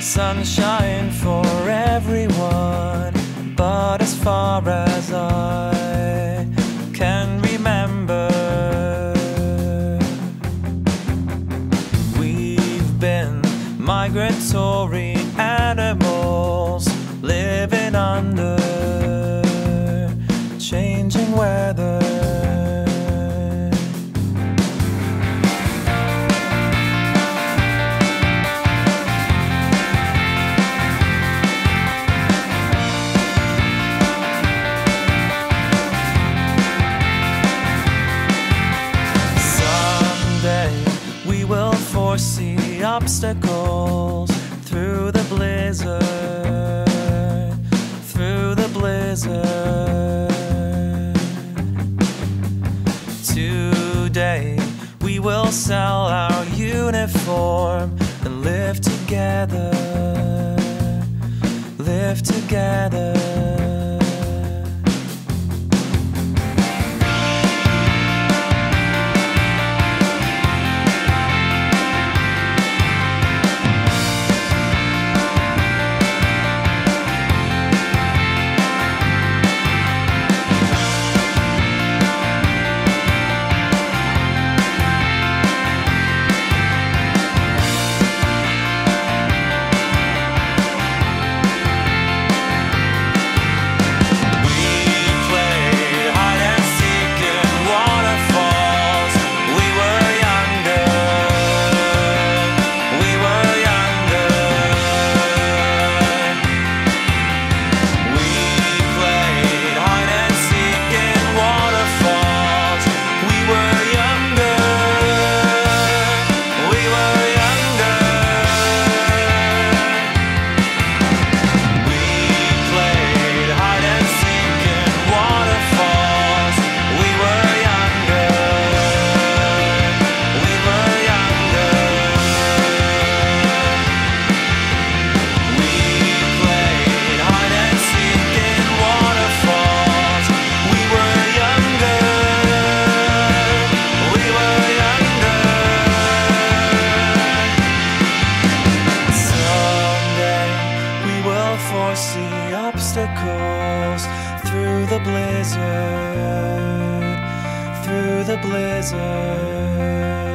Sunshine for everyone, but as far as I can remember, we've been migratory animals living under changing weather. Foresee obstacles through the blizzard, through the blizzard. Today we will sell our uniform and live together, live together. Foresee obstacles through the blizzard, through the blizzard.